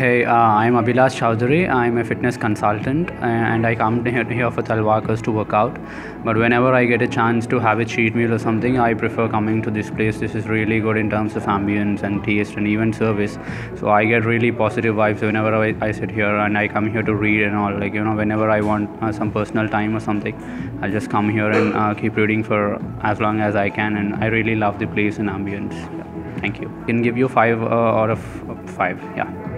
Hey, I'm Abhilash Chowdhury. I'm a fitness consultant and I come here for Talwarkar to work out. But whenever I get a chance to have a cheat meal or something, I prefer coming to this place. This is really good in terms of ambience and taste and even service. So I get really positive vibes whenever I sit here, and I come here to read and all. Whenever I want some personal time or something, I just come here and keep reading for as long as I can. And I really love the place and ambience. Yeah. Thank you. I can give you 5 out of 5. Yeah.